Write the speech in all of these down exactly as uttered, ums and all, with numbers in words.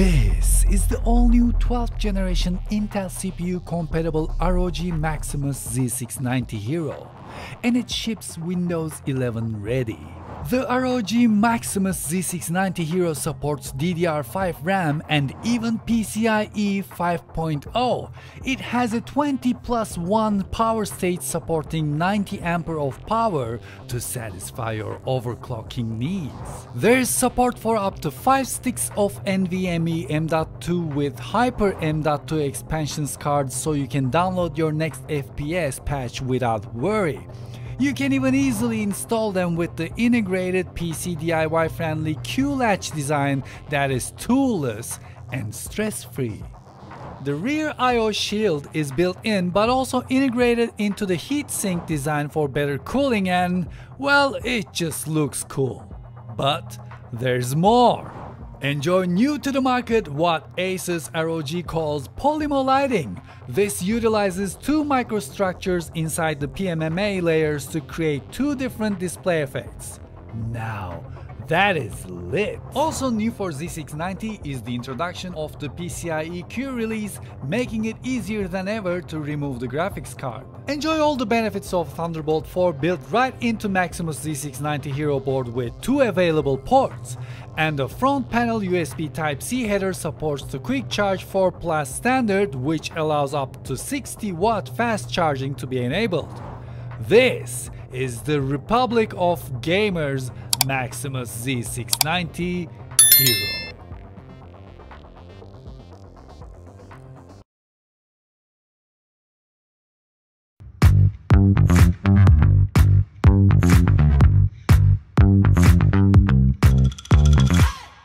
This is the all-new twelfth generation Intel C P U-compatible R O G Maximus Z six ninety Hero, and it ships Windows eleven ready. The R O G Maximus Z six ninety Hero supports D D R five RAM and even P C I E five point oh. It has a twenty plus one power stage supporting ninety ampere of power to satisfy your overclocking needs. There is support for up to five sticks of NVMe M dot two with Hyper M dot two expansions cards, so you can download your next F P S patch without worry. You can even easily install them with the integrated P C D I Y friendly Q-Latch design that is toolless and stress-free. The rear I O shield is built in but also integrated into the heatsink design for better cooling, and well, it just looks cool. But there's more. Enjoy new to the market what Asus R O G calls Polymo Lighting. This utilizes two microstructures inside the P M M A layers to create two different display effects. Now, that is lit! Also new for Z six ninety is the introduction of the P C I E Q release, making it easier than ever to remove the graphics card. Enjoy all the benefits of Thunderbolt four built right into Maximus Z six ninety Hero board with two available ports. And the front panel U S B Type-C header supports the Quick Charge four plus standard, which allows up to sixty watt fast charging to be enabled. This is the Republic of Gamers Maximus Z six ninety Hero.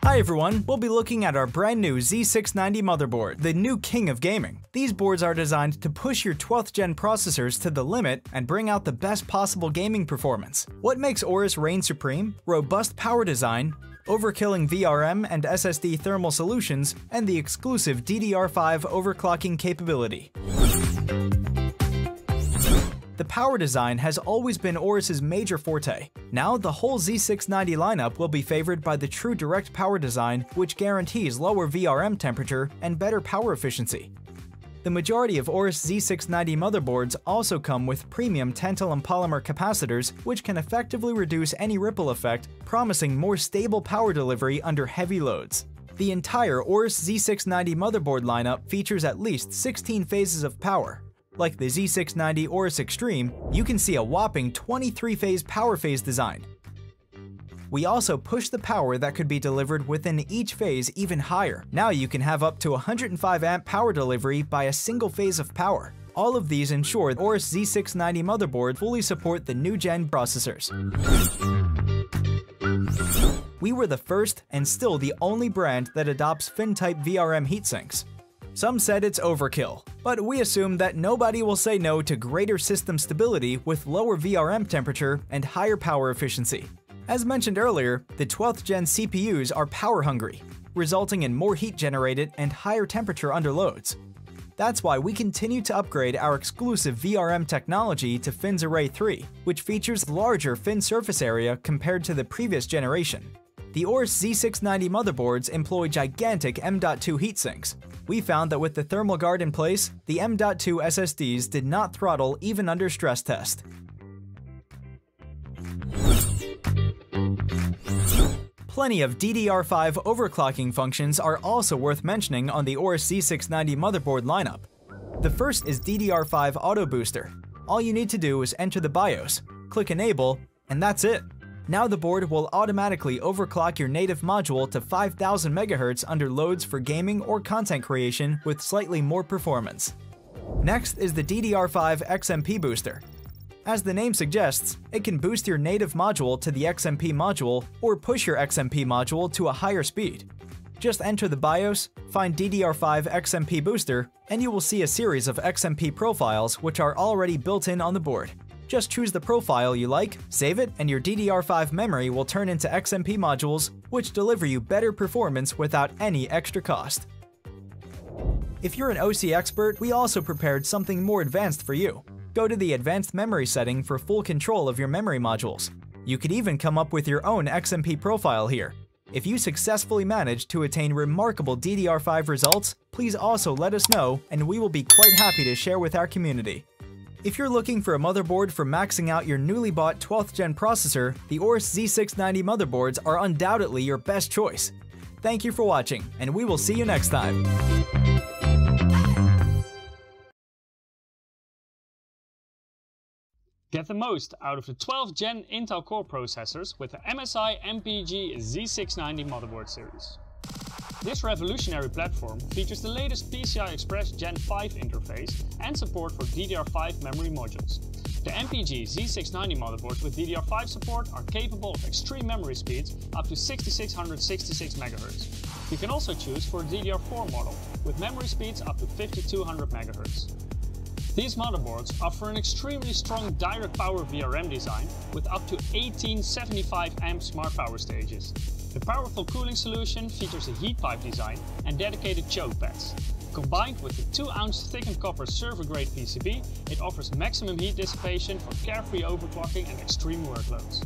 Hi everyone, we'll be looking at our brand new Z six ninety motherboard, the new king of gaming. These boards are designed to push your twelfth gen processors to the limit and bring out the best possible gaming performance. What makes Aorus reign supreme? Robust power design, overkilling V R M and S S D thermal solutions, and the exclusive D D R five overclocking capability. The power design has always been Aorus's major forte. Now, the whole Z six ninety lineup will be favored by the true direct power design, which guarantees lower V R M temperature and better power efficiency. The majority of Aorus Z six ninety motherboards also come with premium tantalum polymer capacitors, which can effectively reduce any ripple effect, promising more stable power delivery under heavy loads. The entire Aorus Z six ninety motherboard lineup features at least sixteen phases of power. Like the Z six ninety Aorus Extreme, you can see a whopping twenty-three phase power phase design. We also push the power that could be delivered within each phase even higher. Now you can have up to one hundred five amp power delivery by a single phase of power. All of these ensure the Aorus Z six ninety motherboard fully support the new gen processors. We were the first and still the only brand that adopts fin-type V R M heatsinks. Some said it's overkill, but we assume that nobody will say no to greater system stability with lower V R M temperature and higher power efficiency. As mentioned earlier, the twelfth gen C P Us are power hungry, resulting in more heat generated and higher temperature under loads. That's why we continue to upgrade our exclusive V R M technology to Fin's Array three, which features larger fin surface area compared to the previous generation. The Aorus Z six ninety motherboards employ gigantic M dot two heatsinks. We found that with the thermal guard in place, the M dot two S S Ds did not throttle even under stress test. Plenty of D D R five overclocking functions are also worth mentioning on the Aorus Z six ninety motherboard lineup. The first is D D R five Auto Booster. All you need to do is enter the BIOS, click Enable, and that's it. Now the board will automatically overclock your native module to five thousand megahertz under loads for gaming or content creation with slightly more performance. Next is the D D R five X M P booster. As the name suggests, it can boost your native module to the X M P module or push your X M P module to a higher speed. Just enter the BIOS, find D D R five X M P booster, and you will see a series of X M P profiles which are already built in on the board. Just choose the profile you like, save it, and your D D R five memory will turn into X M P modules, which deliver you better performance without any extra cost. If you're an O C expert, we also prepared something more advanced for you. Go to the advanced memory setting for full control of your memory modules. You could even come up with your own X M P profile here. If you successfully managed to attain remarkable D D R five results, please also let us know and we will be quite happy to share with our community. If you're looking for a motherboard for maxing out your newly bought twelfth gen processor, the Aorus Z six ninety motherboards are undoubtedly your best choice. Thank you for watching, and we will see you next time. Get the most out of the twelfth gen Intel Core processors with the M S I M P G Z six ninety motherboard series. This revolutionary platform features the latest P C I Express gen five interface and support for D D R five memory modules. The M P G Z six ninety motherboards with D D R five support are capable of extreme memory speeds up to sixty-six sixty-six megahertz. You can also choose for a D D R four model with memory speeds up to fifty-two hundred megahertz. These motherboards offer an extremely strong direct power V R M design with up to eighteen seventy-five amp smart power stages. The powerful cooling solution features a heat pipe design and dedicated choke pads. Combined with the two ounce thickened copper server-grade P C B, it offers maximum heat dissipation for carefree overclocking and extreme workloads.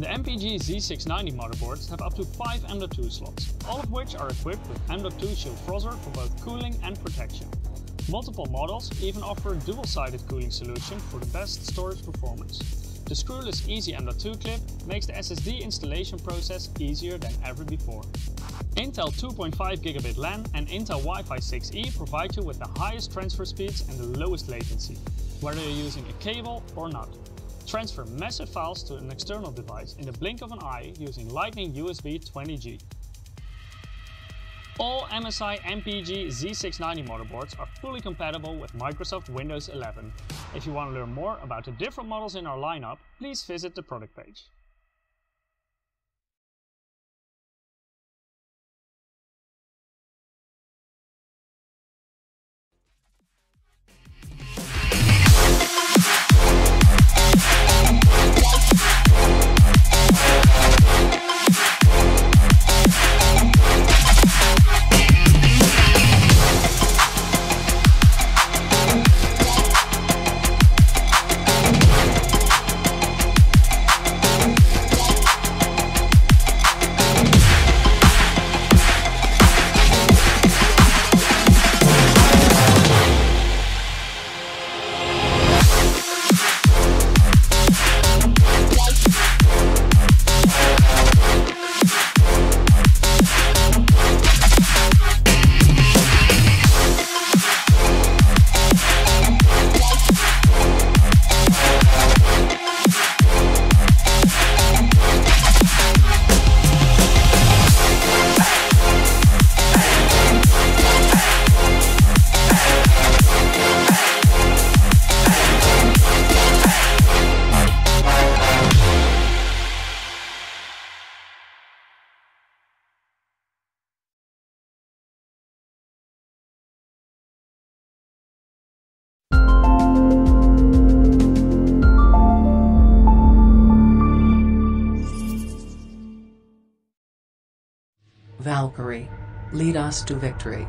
The M P G Z six ninety motherboards have up to five M dot two slots, all of which are equipped with M dot two Shield FROZR for both cooling and protection. Multiple models even offer a dual-sided cooling solution for the best storage performance. The screwless Easy M dot two clip makes the S S D installation process easier than ever before. Intel two point five gigabit LAN and Intel Wi-Fi six E provide you with the highest transfer speeds and the lowest latency, whether you're using a cable or not. Transfer massive files to an external device in the blink of an eye using Lightning U S B twenty G. All M S I M P G Z six ninety motherboards are fully compatible with Microsoft Windows eleven. If you want to learn more about the different models in our lineup, please visit the product page. Valkyrie, lead us to victory.